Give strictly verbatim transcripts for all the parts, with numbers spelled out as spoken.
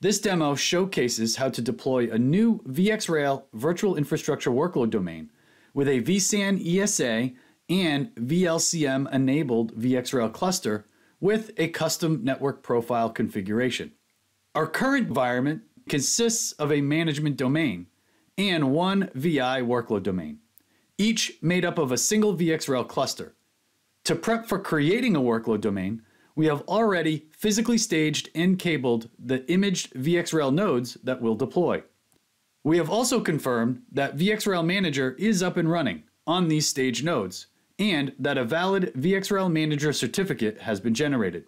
This demo showcases how to deploy a new VxRail virtual infrastructure workload domain with a vSAN E S A and vLCM enabled VxRail cluster with a custom network profile configuration. Our current environment consists of a management domain and one V I workload domain, each made up of a single VxRail cluster. To prep for creating a workload domain, we have already physically staged and cabled the imaged VxRail nodes that we'll deploy. We have also confirmed that VxRail Manager is up and running on these staged nodes and that a valid VxRail Manager certificate has been generated.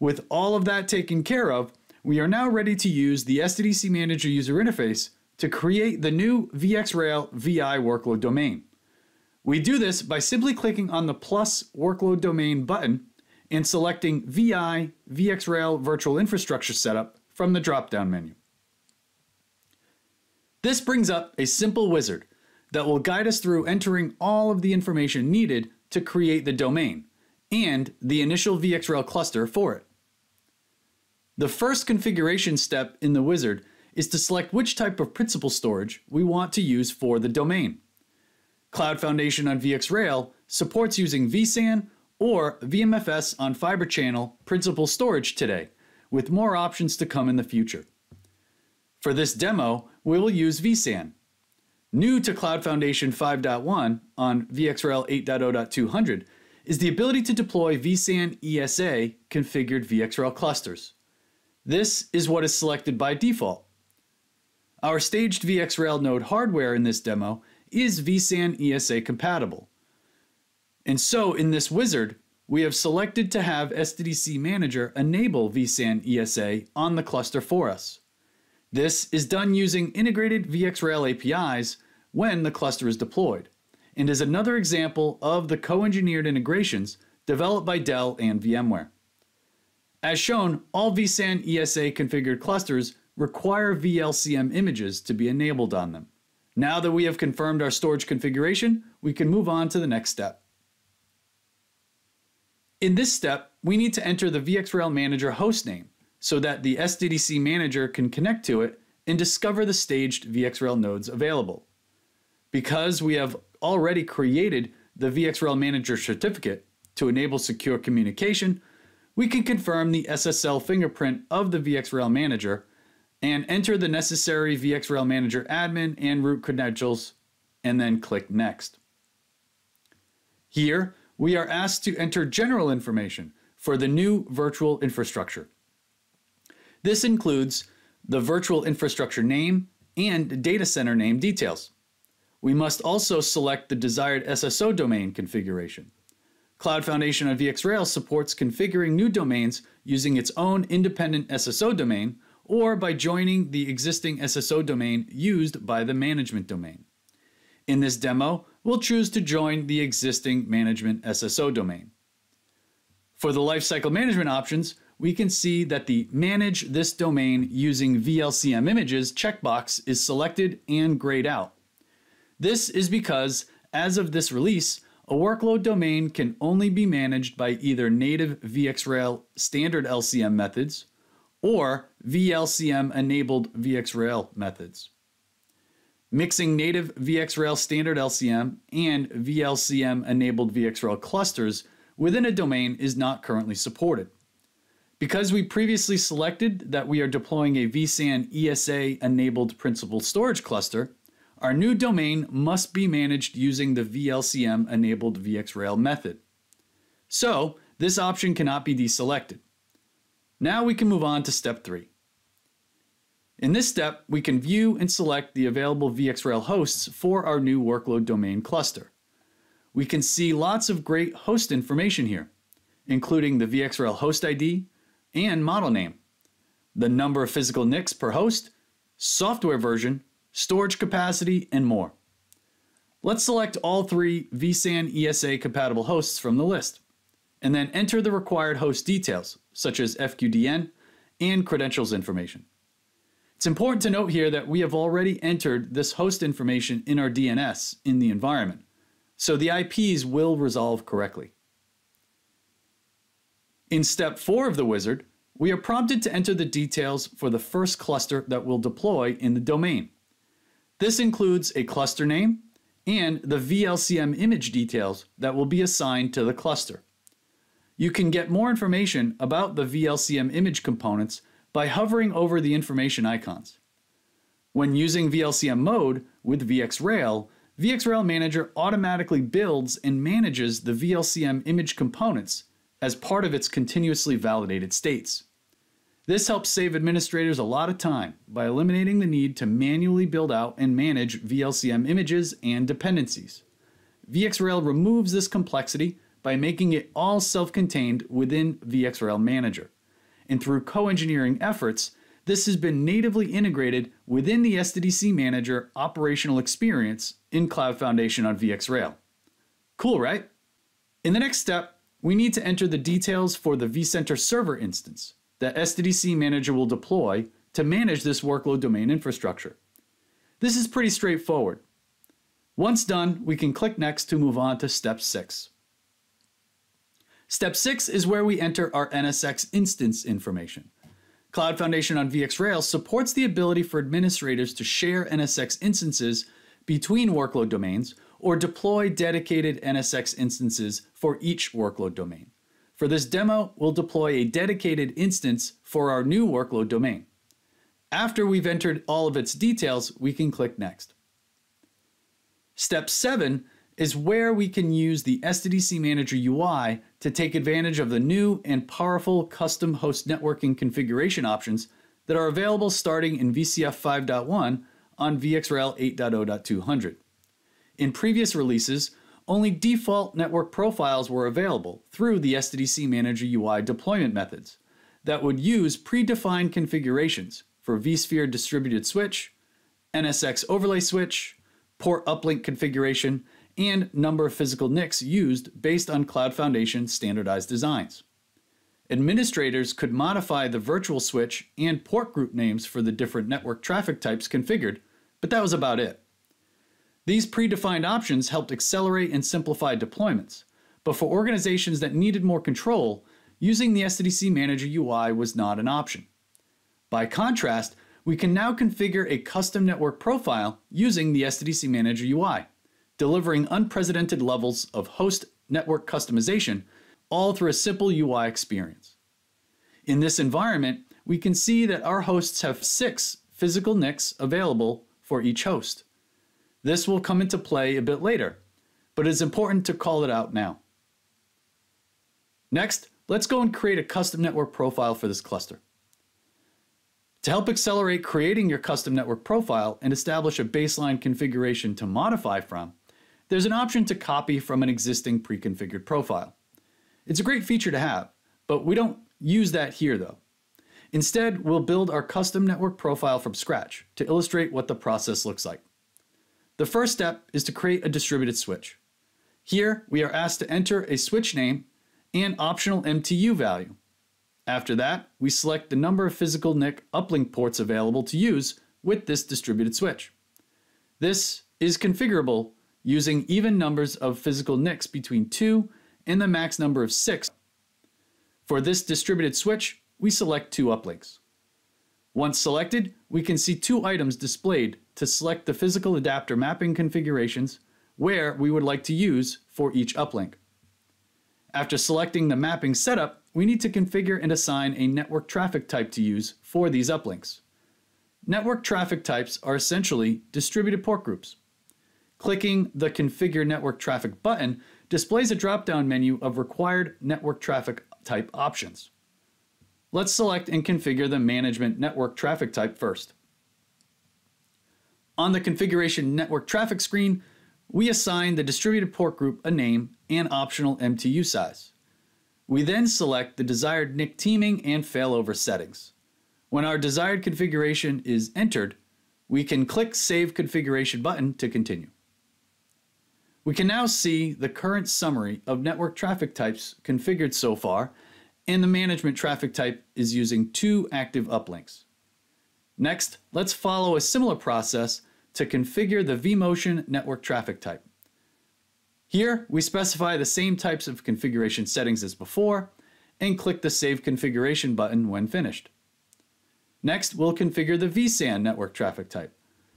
With all of that taken care of, we are now ready to use the S D D C Manager user interface to create the new VxRail V I workload domain. We do this by simply clicking on the plus workload domain button and selecting V I VxRail Virtual Infrastructure Setup from the drop-down menu. This brings up a simple wizard that will guide us through entering all of the information needed to create the domain and the initial VxRail cluster for it. The first configuration step in the wizard is to select which type of principal storage we want to use for the domain. Cloud Foundation on VxRail supports using vSAN or V M F S on Fibre Channel principal storage today, with more options to come in the future. For this demo, we will use vSAN. New to Cloud Foundation five point one on VxRail eight point oh point two hundred is the ability to deploy vSAN E S A configured VxRail clusters. This is what is selected by default. Our staged VxRail node hardware in this demo is vSAN E S A compatible. And so in this wizard, we have selected to have S D D C Manager enable vSAN E S A on the cluster for us. This is done using integrated VxRail A P Is when the cluster is deployed, and is another example of the co-engineered integrations developed by Dell and VMware. As shown, all vSAN E S A configured clusters require vLCM images to be enabled on them. Now that we have confirmed our storage configuration, we can move on to the next step. In this step, we need to enter the VxRail Manager hostname so that the S D D C Manager can connect to it and discover the staged VxRail nodes available. Because we have already created the VxRail Manager certificate to enable secure communication, we can confirm the S S L fingerprint of the VxRail Manager and enter the necessary VxRail Manager admin and root credentials, and then click Next. Here, we are asked to enter general information for the new virtual infrastructure. This includes the virtual infrastructure name and data center name details. We must also select the desired S S O domain configuration. Cloud Foundation on VxRail supports configuring new domains using its own independent S S O domain or by joining the existing S S O domain used by the management domain. In this demo, we'll choose to join the existing management S S O domain. For the lifecycle management options, we can see that the Manage this domain using vLCM images checkbox is selected and grayed out. This is because, as of this release, a workload domain can only be managed by either native VxRail standard L C M methods or vLCM enabled VxRail methods. Mixing native VxRail standard L C M and vLCM enabled VxRail clusters within a domain is not currently supported. Because we previously selected that we are deploying a vSAN E S A enabled principal storage cluster, our new domain must be managed using the vLCM enabled VxRail method. So this option cannot be deselected. Now we can move on to step three. In this step, we can view and select the available VxRail hosts for our new workload domain cluster. We can see lots of great host information here, including the VxRail host I D and model name, the number of physical N I Cs per host, software version, storage capacity, and more. Let's select all three vSAN E S A compatible hosts from the list, and then enter the required host details, such as F Q D N and credentials information. It's important to note here that we have already entered this host information in our D N S in the environment, so the I Ps will resolve correctly. In step four of the wizard, We are prompted to enter the details for the first cluster that we'll deploy in the domain. This includes a cluster name and the V L C M image details that will be assigned to the cluster. You can get more information about the V L C M image components by hovering over the information icons. When using V L C M mode with VxRail, VxRail Manager automatically builds and manages the V L C M image components as part of its continuously validated states. This helps save administrators a lot of time by eliminating the need to manually build out and manage V L C M images and dependencies. VxRail removes this complexity by making it all self-contained within VxRail Manager. And through co-engineering efforts, this has been natively integrated within the S D D C Manager operational experience in Cloud Foundation on VxRail. Cool, right? In the next step, we need to enter the details for the vCenter server instance that S D D C Manager will deploy to manage this workload domain infrastructure. This is pretty straightforward. Once done, we can click Next to move on to Step six. Step six is where we enter our N S X instance information. Cloud Foundation on VxRail supports the ability for administrators to share N S X instances between workload domains or deploy dedicated N S X instances for each workload domain. For this demo, we'll deploy a dedicated instance for our new workload domain. After we've entered all of its details, we can click Next. Step seven is where we can use the S D D C Manager U I to take advantage of the new and powerful custom host networking configuration options that are available starting in V C F five point one on VxRail eight point oh point two hundred. In previous releases, only default network profiles were available through the S D D C Manager U I deployment methods that would use predefined configurations for vSphere distributed switch, N S X overlay switch, port uplink configuration, and number of physical N I Cs used based on Cloud Foundation standardized designs. Administrators could modify the virtual switch and port group names for the different network traffic types configured, but that was about it. These predefined options helped accelerate and simplify deployments, but for organizations that needed more control, using the S D D C Manager U I was not an option. By contrast, we can now configure a custom network profile using the S D D C Manager U I, delivering unprecedented levels of host network customization, all through a simple U I experience. In this environment, we can see that our hosts have six physical N I Cs available for each host. This will come into play a bit later, but it's important to call it out now. Next, let's go and create a custom network profile for this cluster. To help accelerate creating your custom network profile and establish a baseline configuration to modify from, there's an option to copy from an existing pre-configured profile. It's a great feature to have, but we don't use that here though. Instead, we'll build our custom network profile from scratch to illustrate what the process looks like. The first step is to create a distributed switch. Here, we are asked to enter a switch name and optional M T U value. After that, we select the number of physical N I C uplink ports available to use with this distributed switch. This is configurable using even numbers of physical N I Cs between two and the max number of six. For this distributed switch, we select two uplinks. Once selected, we can see two items displayed to select the physical adapter mapping configurations where we would like to use for each uplink. After selecting the mapping setup, we need to configure and assign a network traffic type to use for these uplinks. Network traffic types are essentially distributed port groups. Clicking the Configure Network Traffic button displays a drop-down menu of required network traffic type options. Let's select and configure the Management Network Traffic type first. On the Configuration Network Traffic screen, we assign the distributed port group a name and optional M T U size. We then select the desired N I C teaming and failover settings. When our desired configuration is entered, we can click Save Configuration button to continue. We can now see the current summary of network traffic types configured so far, and the management traffic type is using two active uplinks. Next, let's follow a similar process to configure the vMotion network traffic type. Here, we specify the same types of configuration settings as before and click the Save Configuration button when finished. Next, we'll configure the vSAN network traffic type,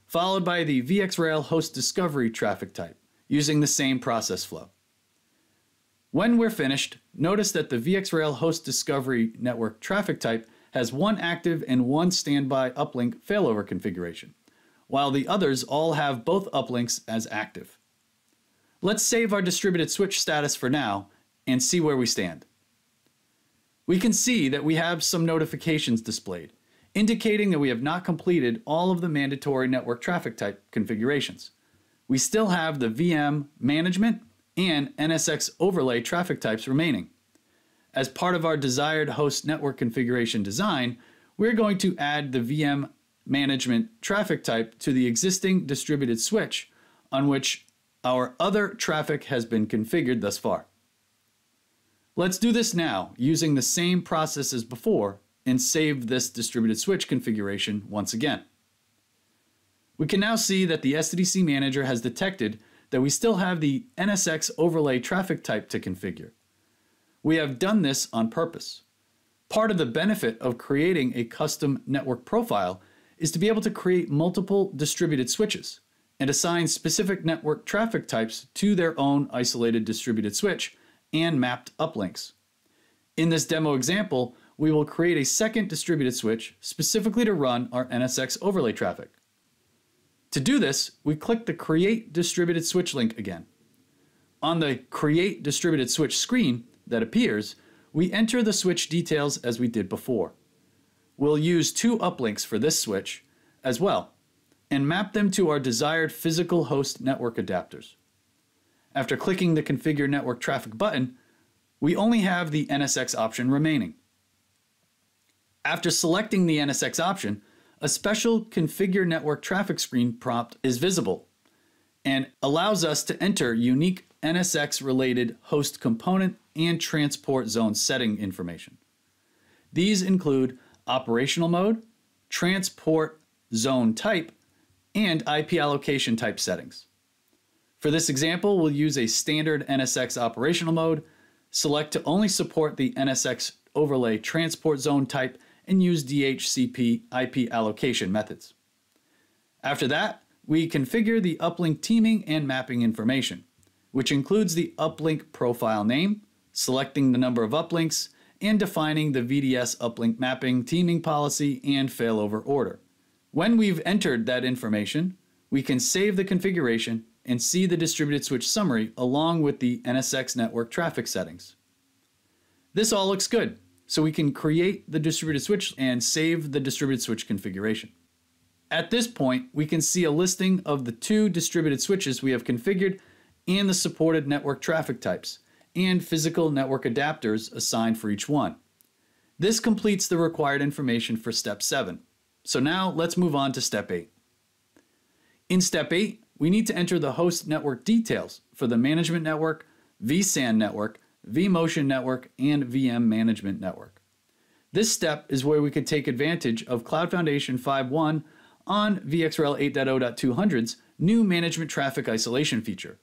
followed by the VxRail host discovery traffic type, using the same process flow. When we're finished, notice that the VxRail host discovery network traffic type has one active and one standby uplink failover configuration, while the others all have both uplinks as active. Let's save our distributed switch status for now and see where we stand. We can see that we have some notifications displayed, indicating that we have not completed all of the mandatory network traffic type configurations. We still have the V M management and N S X overlay traffic types remaining. As part of our desired host network configuration design, we're going to add the V M management traffic type to the existing distributed switch on which our other traffic has been configured thus far. Let's do this now using the same process as before and save this distributed switch configuration once again. We can now see that the S D D C Manager has detected that we still have the N S X overlay traffic type to configure. We have done this on purpose. Part of the benefit of creating a custom network profile is to be able to create multiple distributed switches and assign specific network traffic types to their own isolated distributed switch and mapped uplinks. In this demo example, we will create a second distributed switch specifically to run our N S X overlay traffic. To do this, we click the Create Distributed Switch link again. On the Create Distributed Switch screen that appears, we enter the switch details as we did before. We'll use two uplinks for this switch as well and map them to our desired physical host network adapters. After clicking the Configure Network Traffic button, we only have the N S X option remaining. After selecting the N S X option, a special Configure Network Traffic screen prompt is visible and allows us to enter unique N S X-related host component and transport zone setting information. These include operational mode, transport zone type, and I P allocation type settings. For this example, we'll use a standard N S X operational mode, select to only support the N S X overlay transport zone type, and use D H C P I P allocation methods. After that, we configure the uplink teaming and mapping information, which includes the uplink profile name, selecting the number of uplinks, and defining the V D S uplink mapping teaming policy and failover order. When we've entered that information, we can save the configuration and see the distributed switch summary along with the N S X network traffic settings. This all looks good, so we can create the distributed switch and save the distributed switch configuration. At this point, we can see a listing of the two distributed switches we have configured and the supported network traffic types and physical network adapters assigned for each one. This completes the required information for step seven. So now let's move on to step eight. In step eight, we need to enter the host network details for the management network, vSAN network, vMotion network, and V M management network. This step is where we could take advantage of Cloud Foundation five point one on VxRail eight point oh point two hundred's new management traffic isolation feature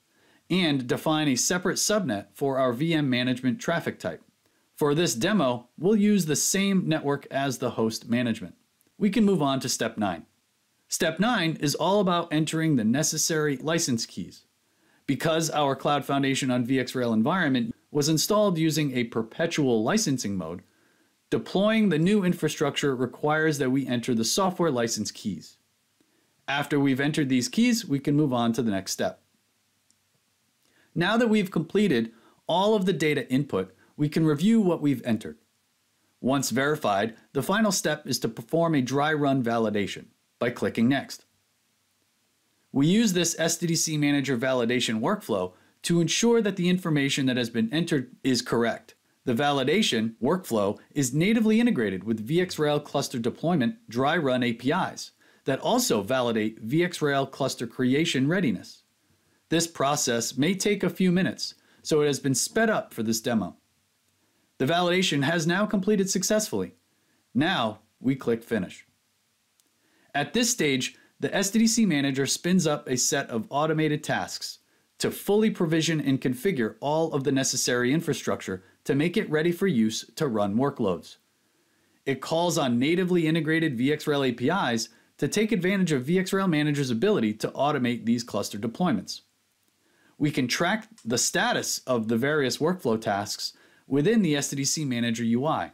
and define a separate subnet for our V M management traffic type. For this demo, we'll use the same network as the host management. We can move on to step nine. Step nine is all about entering the necessary license keys. Because our Cloud Foundation on VxRail environment was installed using a perpetual licensing mode, deploying the new infrastructure requires that we enter the software license keys. After we've entered these keys, we can move on to the next step. Now that we've completed all of the data input, we can review what we've entered. Once verified, the final step is to perform a dry run validation by clicking Next. We use this S D D C Manager validation workflow to ensure that the information that has been entered is correct. The validation workflow is natively integrated with VxRail cluster deployment dry run A P Is that also validate VxRail cluster creation readiness. This process may take a few minutes, so it has been sped up for this demo. The validation has now completed successfully. Now we click Finish. At this stage, the S D D C Manager spins up a set of automated tasks to fully provision and configure all of the necessary infrastructure to make it ready for use to run workloads. It calls on natively integrated VxRail A P Is to take advantage of VxRail Manager's ability to automate these cluster deployments. We can track the status of the various workflow tasks within the S D D C Manager U I,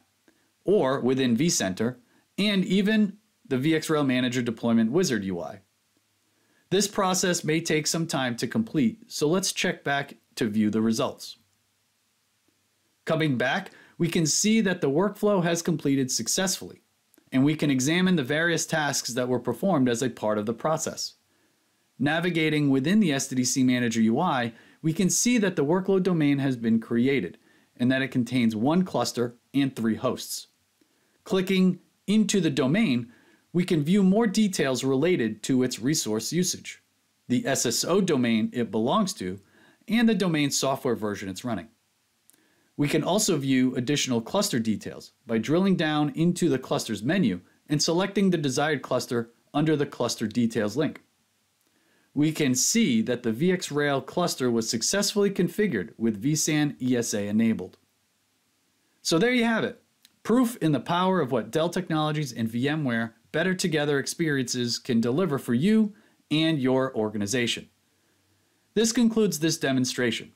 or within vCenter, and even the VxRail Manager Deployment Wizard U I. This process may take some time to complete, so let's check back to view the results. Coming back, we can see that the workflow has completed successfully, and we can examine the various tasks that were performed as a part of the process. Navigating within the S D D C Manager U I, we can see that the workload domain has been created, and that it contains one cluster and three hosts. Clicking into the domain, we can view more details related to its resource usage, the S S O domain it belongs to, and the domain software version it's running. We can also view additional cluster details by drilling down into the clusters menu and selecting the desired cluster under the cluster details link. We can see that the VxRail cluster was successfully configured with vSAN E S A enabled. So there you have it, proof in the power of what Dell Technologies and VMware Better Together experiences can deliver for you and your organization. This concludes this demonstration.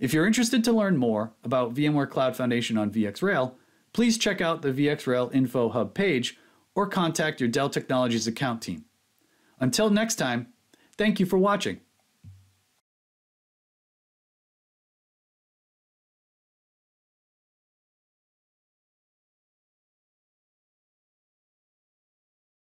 If you're interested to learn more about VMware Cloud Foundation on VxRail, please check out the VxRail Info Hub page or contact your Dell Technologies account team. Until next time, thank you for watching.